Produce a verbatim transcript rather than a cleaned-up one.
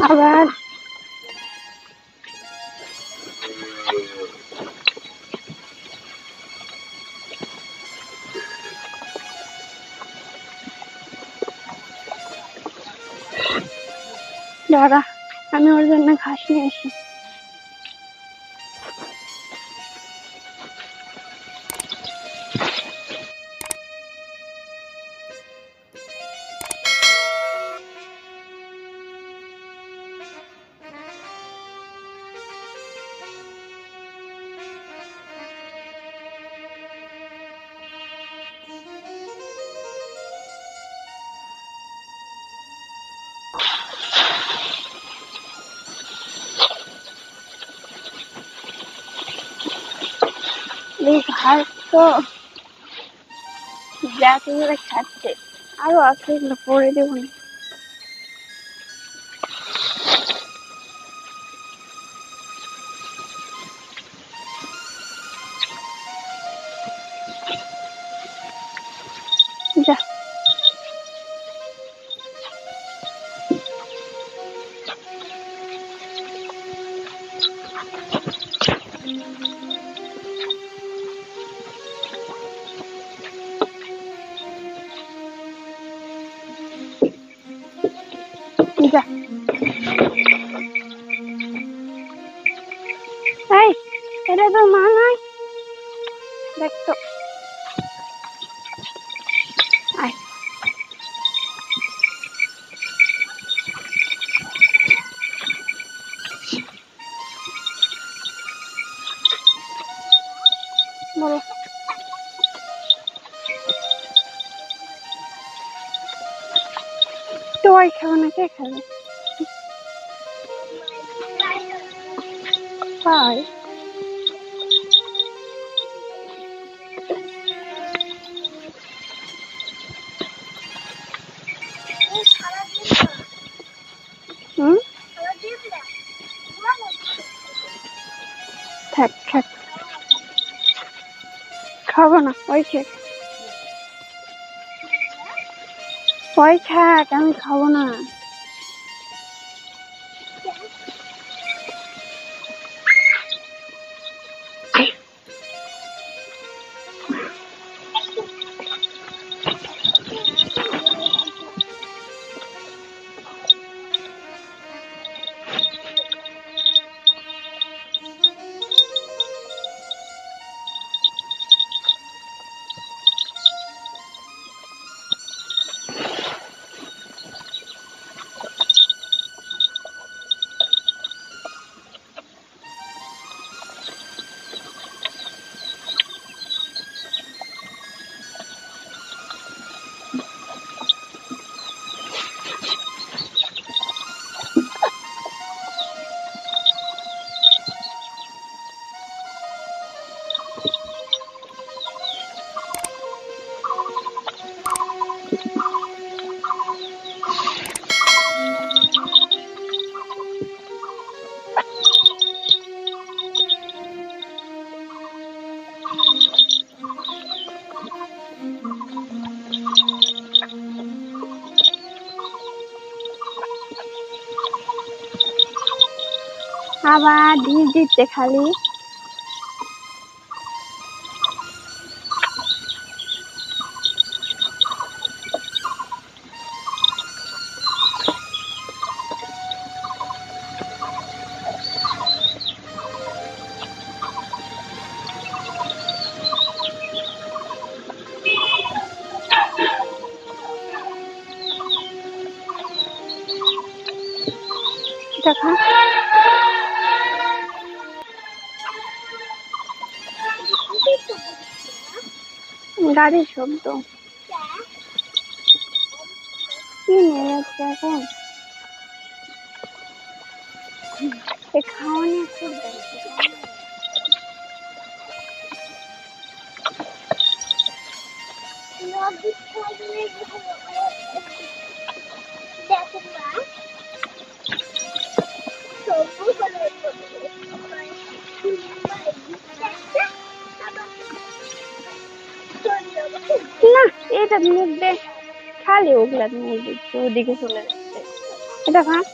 Sabar. Dara, আমি ওর জন্য ঘাস নিয়ে আসি। ঘাস তো যাতে করে খাচ্ছে, আরো আছে পরে দেবো। Hey, ada tuh mana? Back to. Ay. Moro. Toy kawan aja kan. Bye. Hmm? Tak tak. Kau nak? Why tak? Why tak? Kami kau nak. আবার ঢিল দিচ্ছে খালি। দেখা গাড়ির শব্দ কি নিয়ে যাচ্ছে এখন? খাওয়ানি খুব না, এটা মুখে খালি ওগুলা মুখ দিচ্ছে, ওদিকে চলে যাচ্ছে। এটা ভাত